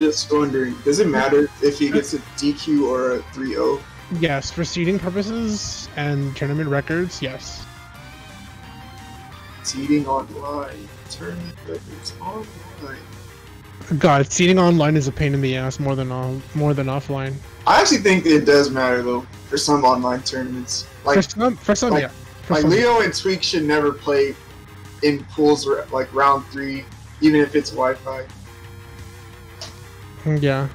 Just wondering, does it matter if he gets a DQ or a 3-0? Yes, for seeding purposes and tournament records, yes. Seeding online, tournament records online. God, seeding online is a pain in the ass more than offline. I actually think it does matter though for some online tournaments. Like for some, yeah. For like some. Leo and Tweak should never play in pools like round 3, even if it's Wi-Fi. Yeah,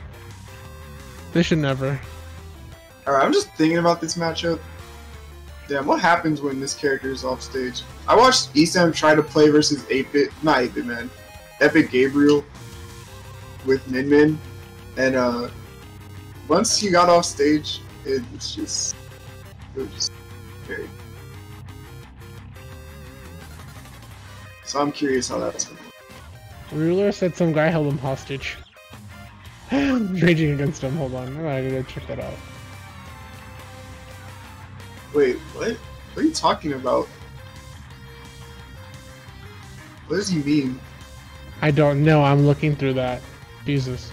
they should never. All right, I'm just thinking about this matchup. Damn, what happens when this character is off stage? I watched Esam try to play versus 8-bit, not 8-bit man, Epic Gabriel with Min Min, and once he got off stage, it was just scary. So I'm curious how that's going. Rul3r said some guy held him hostage. Raging against him. Hold on, I gotta check that out. Wait, what? What are you talking about? What does he mean? I don't know. I'm looking through that. Jesus.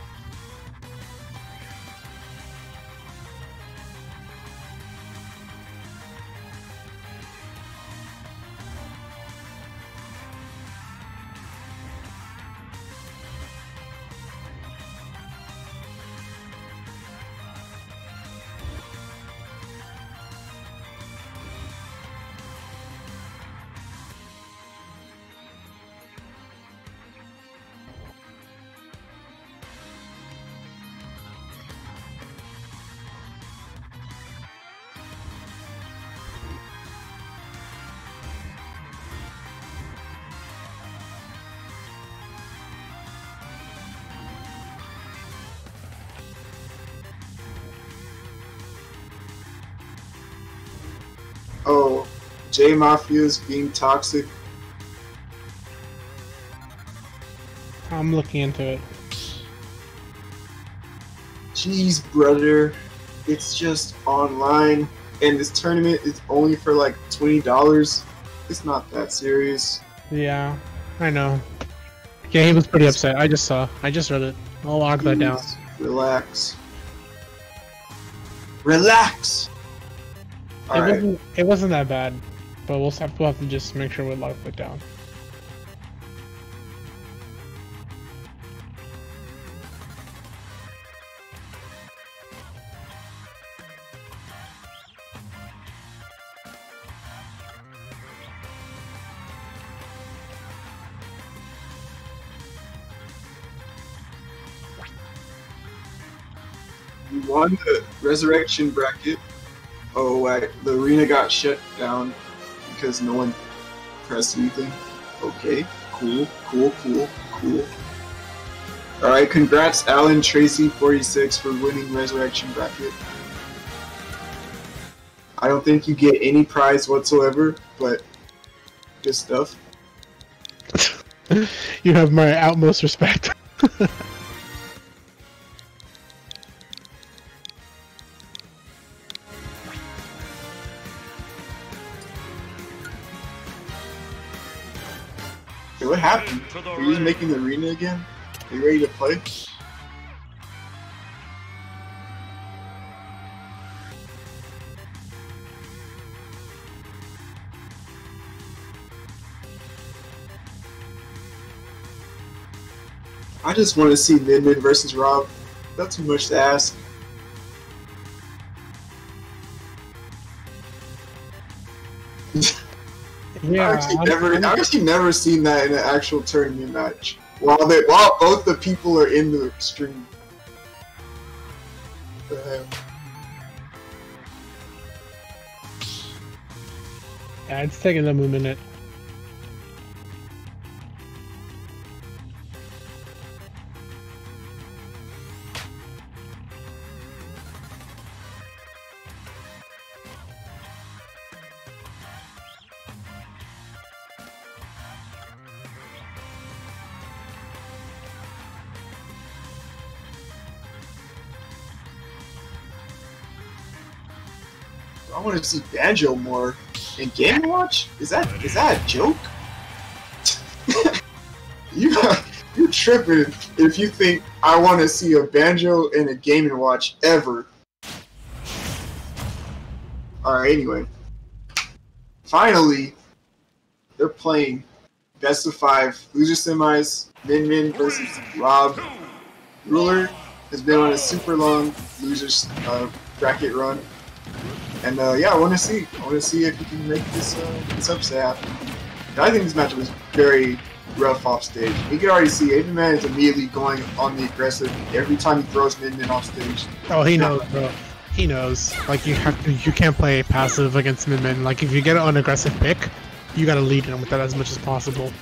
Oh, J-Mafia's being toxic. I'm looking into it. Jeez, brother. It's just online. And this tournament is only for like $20. It's not that serious. Yeah, I know. Yeah, he was pretty upset. I just saw. I just read it. I'll log that down. Relax. Relax! It wasn't that bad, but we'll have to just make sure we lock it down. You won the resurrection bracket. Oh, wait, the arena got shut down because no one pressed anything. Okay, cool. Alright, congrats Alan Tracy46 for winning Resurrection Bracket. I don't think you get any prize whatsoever, but good stuff. You have my utmost respect. What happened? Are you just making the arena again? Are you ready to play? I just want to see Min Min versus Rob. Not too much to ask. Yeah, I've actually never seen that in an actual tournament match. While both the people are in the stream. Yeah, it's taking them a minute. I want to see Banjo more. And Game Watch? Is that a joke? you tripping if you think I want to see a Banjo in a Game & Watch ever. Alright, anyway. Finally, they're playing best of five loser semis. Min Min versus Rob. Rul3r has been on a super long losers bracket run. And yeah, I want to see if he can make this this upset happen. I think this matchup was very rough off stage. We can already see 8bitman is immediately going on the aggressive every time he throws Min Min off stage. Oh, he knows, bro. He knows. Like you can't play passive against Min Min. Like if you get an aggressive pick, you gotta lead him with that as much as possible.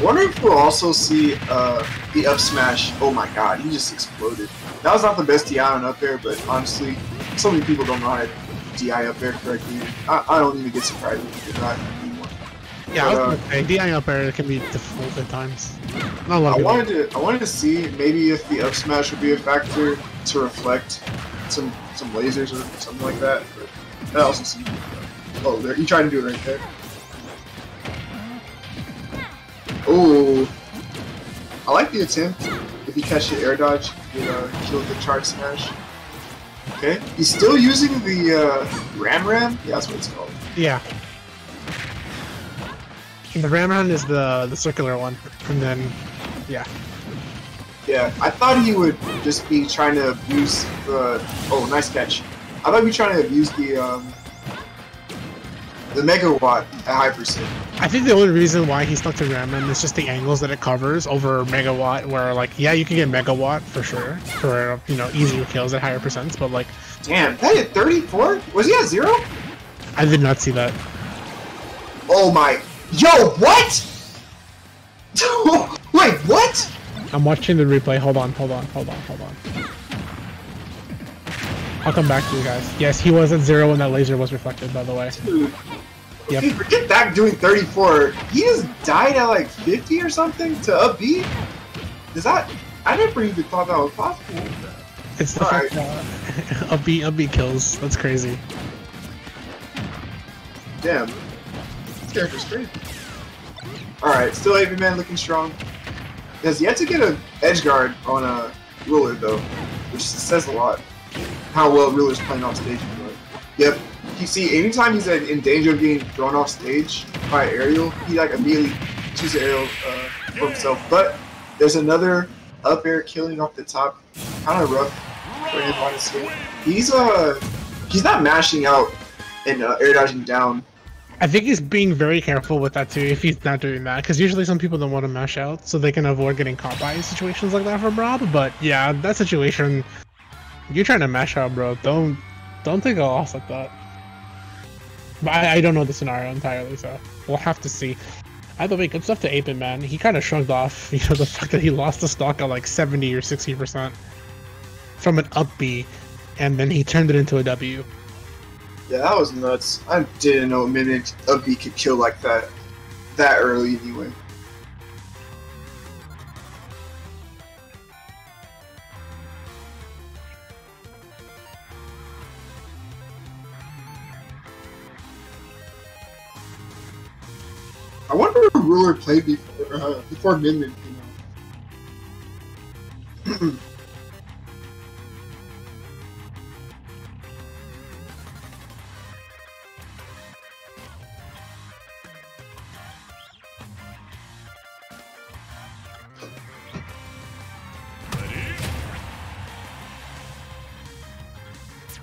I wonder if we'll also see the up smash. Oh my god, he just exploded. That was not the best DI on up air, but honestly, so many people don't know how to DI up air correctly. I don't even get surprised if it's not anymore. Yeah, but, I was gonna say, DI up air can be difficult at times. Not a lot of people. I wanted to see maybe if the up smash would be a factor to reflect some lasers or something like that. But that also seemed oh, there, you tried to do it right there. Oh, I like the attempt. If you catch the air dodge, you can kill the charge smash. Okay, he's still using the Ram Ram? Yeah, that's what it's called. Yeah. And the Ram Ram is the circular one, and then, yeah. Yeah, I thought he would just be trying to abuse the... Oh, nice catch. I thought he'd be trying to abuse the megawatt at high percent. I think the only reason why he stuck to Ram Ram is just the angles that it covers over megawatt, where like yeah you can get megawatt for sure for you know easier kills at higher percents, but like damn that hit 34? Was he at 0? I did not see that. Oh my yo what? Wait what? I'm watching the replay. Hold on. I'll come back to you guys. Yes, he was at 0 when that laser was reflected. By the way. Dude. Yep. Dude, forget that doing 34. He just died at like 50 or something to up B? Is that... I never even thought that was possible. It's the fact that up B kills. That's crazy. Damn. This character's crazy. Alright, still 8bitman looking strong. He has yet to get an edge guard on a Rul3r though, which says a lot. How well Rul3r's playing off stage. Yep. You see, anytime he's in danger of being thrown off stage by aerial, he like immediately chooses aerial for himself. But there's another up air killing off the top, kind of rough for him honestly. He's not mashing out and air dodging down. I think he's being very careful with that too. If he's not doing that, because usually some people don't want to mash out, so they can avoid getting caught by situations like that from Rob. But yeah, that situation, you're trying to mash out, bro. Don't take a loss like that. But I don't know the scenario entirely, so we'll have to see. Either way, good stuff to 8bitman. He kind of shrugged off, you know, the fact that he lost the stock at like 70 or 60% from an up B, and then he turned it into a W. Yeah, that was nuts. I didn't know Min Min up B could kill like that, that early anyway. I wonder if Rul3r played before Min Min came out.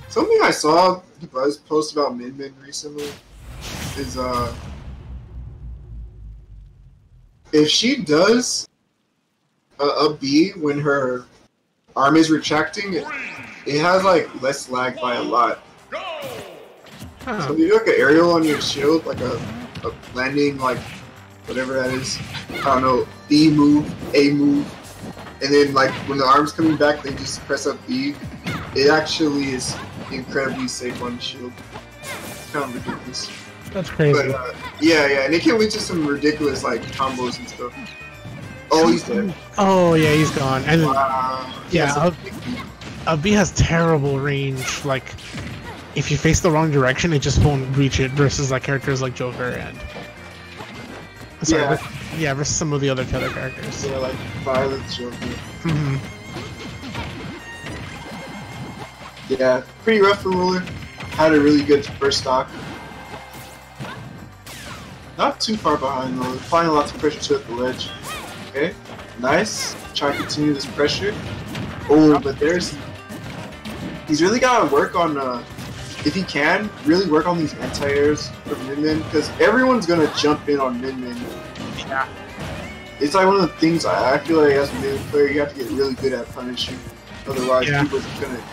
Something I saw the Buzz post about Min Min recently is if she does a B when her arm is retracting, it has like less lag by a lot. So if you do like an aerial on your shield, like a landing, like whatever that is, I don't know, B move, A move, and then like when the arm's coming back, they just press up B. It actually is incredibly safe on the shield. It's kind of ridiculous. That's crazy. But, yeah, and it can lead to some ridiculous like combos and stuff. Oh, he's dead. Oh yeah, he's gone. And yeah, up B has terrible range. Like, if you face the wrong direction, it just won't reach it. Versus like characters like Joker and Sorry, yeah. With some of the other tether characters. Yeah, like Violet Joker. Mm-hmm. Yeah, pretty rough for Rul3r. Had a really good first stock. Not too far behind though, applying lots of pressure to at the ledge. Okay, nice. Try to continue this pressure. Oh, but there's... He's really gotta work on, if he can, really work on these anti-airs from Min Min, because everyone's gonna jump in on Min Min. Yeah. It's like one of the things I feel like as a Min Min player, you have to get really good at punishing. Otherwise, people are gonna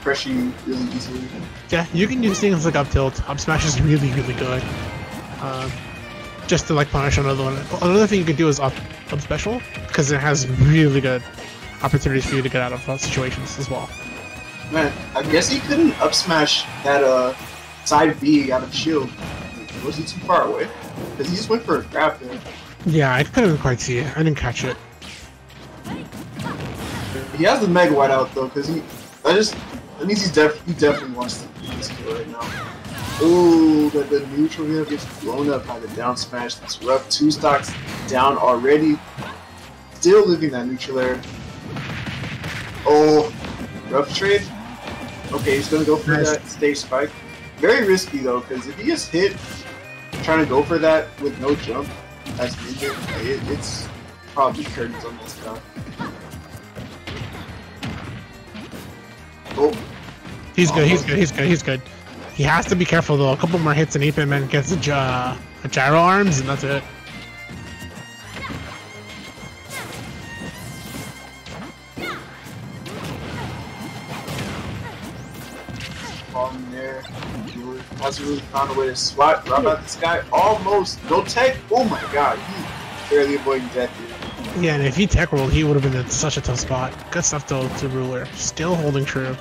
pressure you really easily. Yeah, you can use things like up tilt. Up smash is really, really good. Just to like punish another one. Another thing you can do is up special, because it has really good opportunities for you to get out of situations as well. Man, I guess he couldn't up smash that side B out of shield. Like, was he too far away? Because he just went for a grab there. Yeah, I couldn't quite see it. I didn't catch it. He has the megawatt out though, because that means he definitely wants to do this kill right now. Oh, but the neutral here gets blown up by the down smash. That's rough. 2 stocks down already. Still living that neutral air. Oh, rough trade. Okay, he's gonna go for that stage spike. Very risky though, because if he gets hit trying to go for that with no jump, that's injured. It's probably curtains on this guy. Oh, he's good. He's good. He's good. He's good. He has to be careful though. A couple more hits and 8bitman gets a gyro arms, and that's it. There. He hasn't really found a way to swat. Rob out this guy. Almost. No tech. Oh my god. He barely avoiding death here. Yeah, and if he tech rolled, he would have been in such a tough spot. Good stuff though to Rul3r. Still holding true.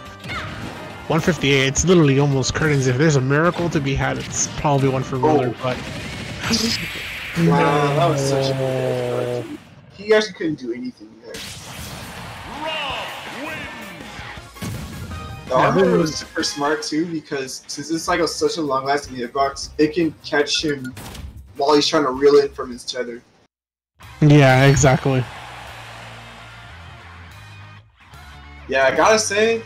158. It's literally almost curtains. If there's a miracle to be had, it's probably one for Rul3r, but... Wow, that was such a bad play. He actually couldn't do anything there. The armor was super smart too, because since it's like such a long-lasting hitbox, it can catch him while he's trying to reel in from his tether. Yeah, exactly. Yeah, I gotta say,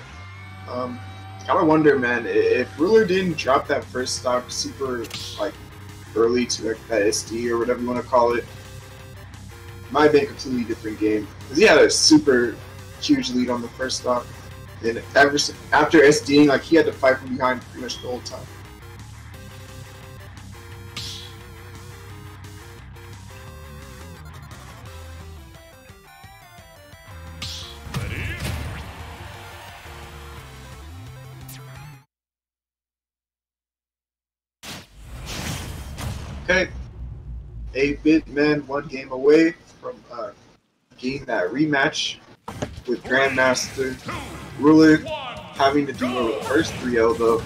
gotta wonder, man, if Rul3r didn't drop that first stock super like early to like that SD or whatever you want to call it, might have been a completely different game. Cause he had a super huge lead on the first stock. And after SDing, like, he had to fight from behind pretty much the whole time. Okay. 8bitman, one game away from getting that rematch with Grandmaster. Rul3r having to do a reverse 3-0 though.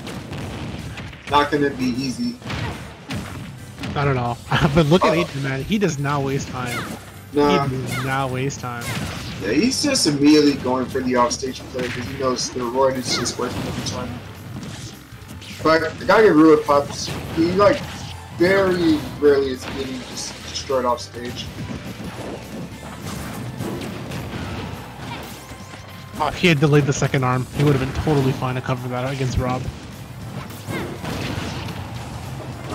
Not gonna be easy. Not at all. But look at 8bitman, he does not waste time. Nah. He does not waste time. Yeah, he's just immediately going for the off-stage play because he knows the roid is just working every time. But the guy that Rul3r pops, he like very rarely is getting just destroyed off-stage. Oh, if he had delayed the second arm, he would have been totally fine to cover that against Rob.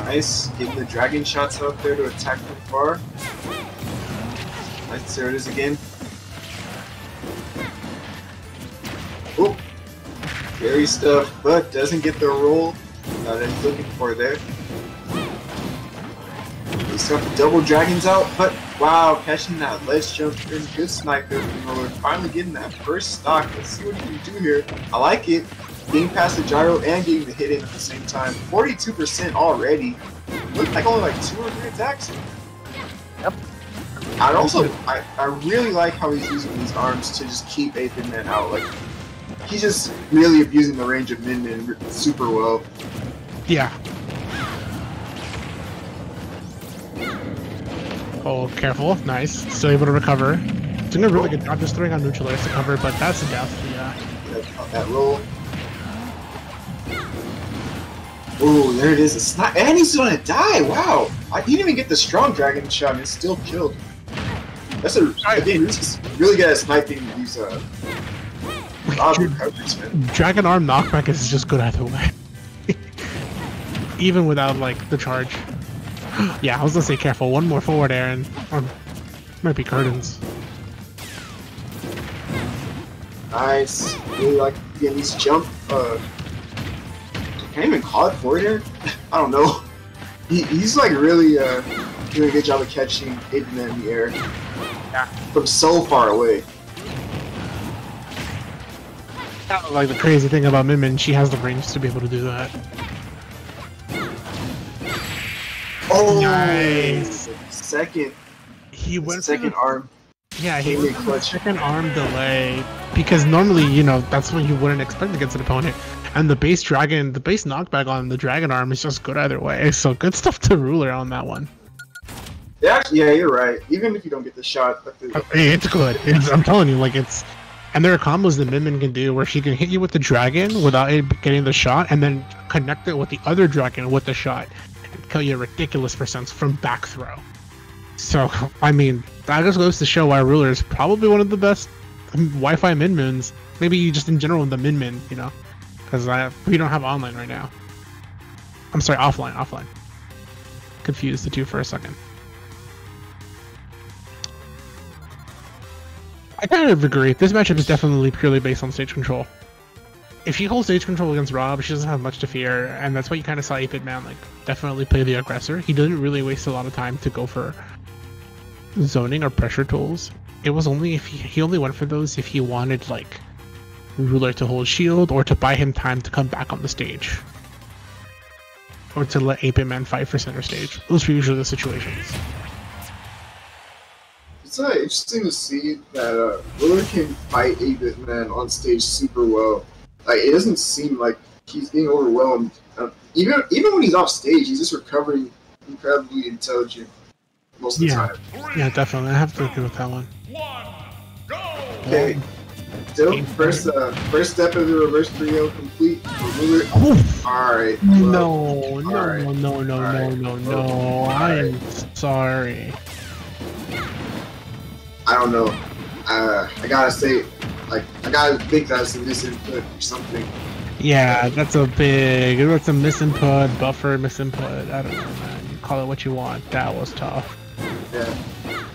Nice. Getting the dragon shots out there to attack from far. Nice, there it is again. Oh! Scary stuff, but doesn't get the roll that he's looking for there. He's got the double dragons out, but... Wow, catching that ledge jump in. Good sniper from Rul3r. Finally getting that first stock. Let's see what he can do here. I like it. Getting past the gyro and getting the hit in at the same time. 42% already. Looks like only like 2 or 3 attacks. Yep. I really like how he's using these arms to just keep 8bitman out. Like, he's just really abusing the range of Min Min super well. Yeah. Oh, careful. Nice. Still able to recover. Doing a really good job just throwing on neutral airs to cover, but that's a death. Yeah. That roll. Ooh, there it is. It's not, and he's gonna die. Wow, I didn't even get the strong dragon shot, and it's still killed. That's a again. He's really good at sniping these recoveries, man. Dragon arm knockback is just good either way, even without like the charge. Yeah, I was gonna say careful. One more forward air and might be curtains. Nice. Really like getting these jump. Can't even call it forward air. I don't know. He's like really doing a good job of catching 8bitman in the air. Yeah. From so far away. That, like the crazy thing about Min Min, she has the range to be able to do that. Oh, nice. Second. He went second arm. Yeah, he went for the second arm delay because normally, you know, that's what you wouldn't expect against an opponent. And the base knockback on the dragon arm is just good either way. So good stuff to Rul3r on that one. Yeah, you're right. Even if you don't get the shot, it's good. It's, I'm telling you, like it's. And there are combos that Min Min can do where she can hit you with the dragon without it getting the shot, and then connect it with the other dragon with the shot, and kill you a ridiculous percents from back throw. So I mean, that just goes to show why Rul3r is probably one of the best Wi-Fi Min Mins. Maybe just in general the Min Min, you know. Because we don't have online right now. I'm sorry, offline. Confused the two for a second. I kind of agree. This matchup is definitely purely based on stage control. If she holds stage control against Rob, she doesn't have much to fear, and that's why you kind of saw 8bitman like definitely play the aggressor. He didn't really waste a lot of time to go for zoning or pressure tools. It was only if he only went for those if he wanted like Rul3r to hold shield or to buy him time to come back on the stage or to let 8bitman fight for center stage. Those were usually the situations. It's interesting to see that Rul3r can fight 8bitman on stage super well. Like it doesn't seem like he's being overwhelmed. Even when he's off stage, he's just recovering incredibly intelligent most of the time. Yeah, definitely. I have to agree with that one. Okay. Still, first step of the reverse 3-0 complete. Alright. No. I'm sorry. I don't know. I gotta say, like, I gotta think that's a misinput or something. Yeah, that's a big. That's a misinput, buffer, misinput. I don't know, man. You call it what you want. That was tough. Yeah.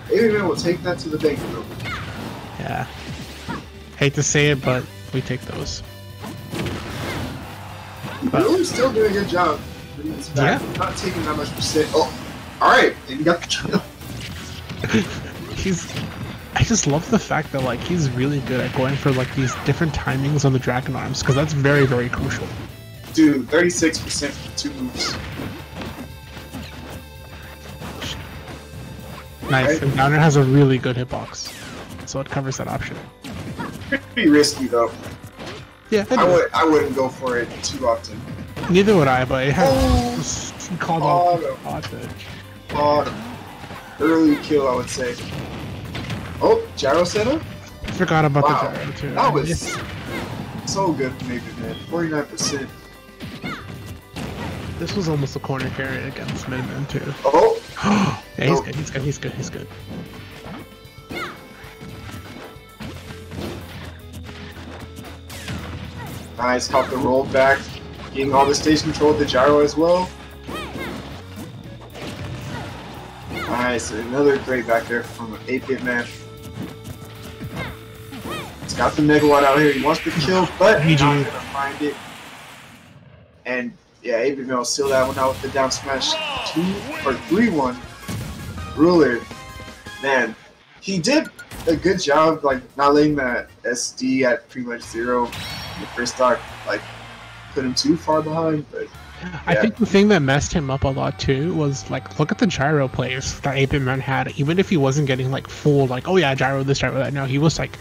8bitman will take that to the bank, though. Yeah. Hate to say it, but we take those. Rul3r's still doing a good job. Yeah. Not taking that much percent. Oh, alright. And he got the kill. I just love the fact that like he's really good at going for like these different timings on the dragon arms, because that's very, very crucial. Dude, 36% for 2 moves. Nice. Right. And Downer has a really good hitbox, so it covers that option. Pretty risky though. Yeah, I wouldn't go for it too often. Neither would I, but it has called off. Early kill, I would say. Oh, gyro setup. Forgot about the gyro too. That was so good, maybe man. 49%. This was almost a corner carry against Min Min too. Oh. Yeah, he's good. He's good. Nice, caught the roll back, getting all the stage control with the gyro as well. Nice, another great back there from 8bitman. He's got the megawatt out here, he wants the kill, but he's not gonna find it. And yeah, 8bitman will seal that one out with the down smash 2 or 3-1. Rul3r, man, he did a good job, like not letting that SD at pretty much 0. The first stock like put him too far behind, but yeah. I think the thing that messed him up a lot too was like look at the gyro plays that 8bitman had. Even if he wasn't getting like full like oh yeah gyro this, gyro that, no, he was like